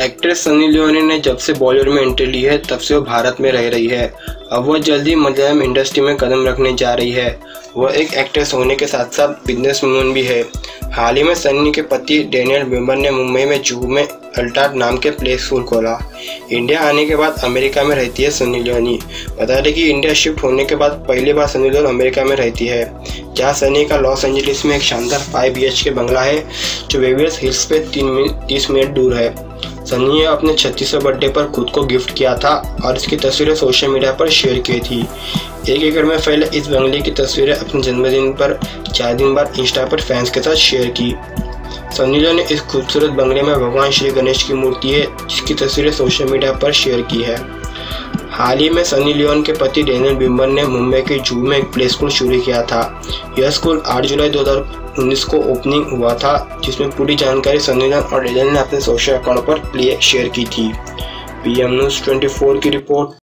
Actress Sunny लियोने ने जब से बॉलीवुड में एंट्री ली है तब से वो भारत में रह रही है। अब वो जल्दी मलयालम इंडस्ट्री में कदम रखने जा रही है। वह एक एक्ट्रेस होने के साथ साथ बिजनेसमैन भी है। हाल ही में सनी के पति डैनियल वेबर ने मुंबई में जुहू में अल्टार्ड नाम के प्ले स्कूल खोला। इंडिया आने के बाद अमेरिका में रहती है सनी लियोनी। बता दें कि इंडिया शिफ्ट होने के बाद पहली बार सनी लियोन अमेरिका में रहती है, जहां सनी का लॉस एंजलिस में एक शानदार 5 BHK बंगला है जो बेवर्स हिल्स पे 30 मिनट दूर है। सनी ने अपने 36वें बर्थडे पर खुद को गिफ्ट किया था और इसकी तस्वीरें सोशल मीडिया पर शेयर की थी। 1 एकड़ में फैले इस बंगले की तस्वीरें अपने जन्मदिन पर 4 दिन बाद इंस्टा पर फैंस के साथ शेयर की। सनी लियोन ने इस खूबसूरत बंगले में भगवान श्री गणेश की मूर्ति है जिसकी तस्वीरें सोशल मीडिया पर शेयर की है। हाल ही में सनी लियोन के पति डैनियल वेबर ने मुंबई के जुहू में एक प्ले स्कूल शुरू किया था। यह स्कूल 8 जुलाई 2019 को ओपनिंग हुआ था, जिसमें पूरी जानकारी सनी लियोन और डैनियल ने अपने सोशल अकाउंट पर शेयर की थी। PM News 24 की रिपोर्ट।